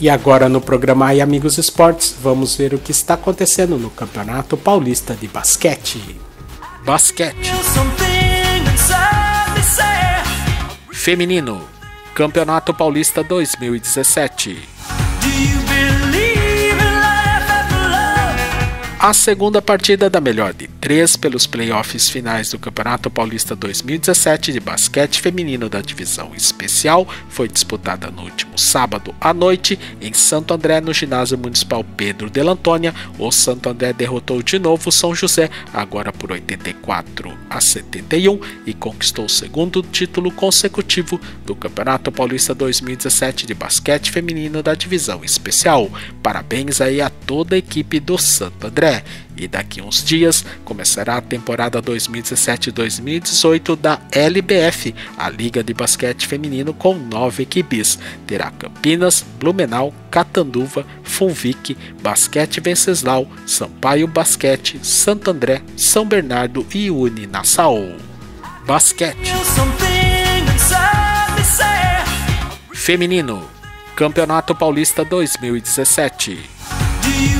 E agora no programa iAmigos Esportes, vamos ver o que está acontecendo no Campeonato Paulista de Basquete. Basquete Feminino, Campeonato Paulista 2017. A segunda partida da melhor de 3 pelos playoffs finais do Campeonato Paulista 2017 de basquete feminino da divisão especial foi disputada no último sábado à noite em Santo André, no ginásio municipal Pedro Delantônia. O Santo André derrotou de novo o São José, agora por 84-71, e conquistou o segundo título consecutivo do Campeonato Paulista 2017 de basquete feminino da divisão especial. Parabéns aí a toda a equipe do Santo André. E daqui uns dias começará a temporada 2017-2018 da LBF, a Liga de Basquete Feminino, com 9 equipes. Terá Campinas, Blumenau, Catanduva, Funvic, Basquete Venceslau, Sampaio Basquete, Santo André, São Bernardo e Uni Nassau. Basquete Feminino, Campeonato Paulista 2017.